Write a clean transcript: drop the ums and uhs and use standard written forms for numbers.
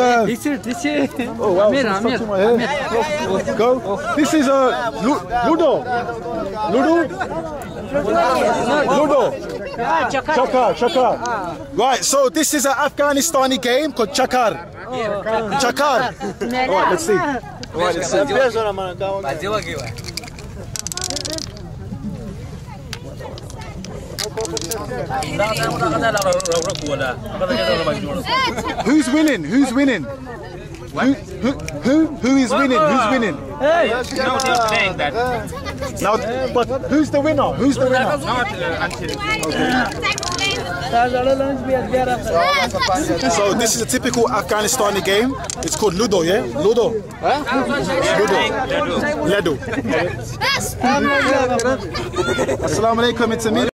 This is. Oh wow! Amir. Go. This is Ludo. Chakar. Right, so this is an Afghanistani game called Chakar. Chakar. Alright, let's see. Alright, let's see. Who's winning? Who is winning? Hey! No, he's playing that. Now, but who's the winner? Okay. So this is a typical Afghanistani game. It's called Ludo, yeah? Ludo. Ludo. Ledo. Assalamu alaikum, it's Amir.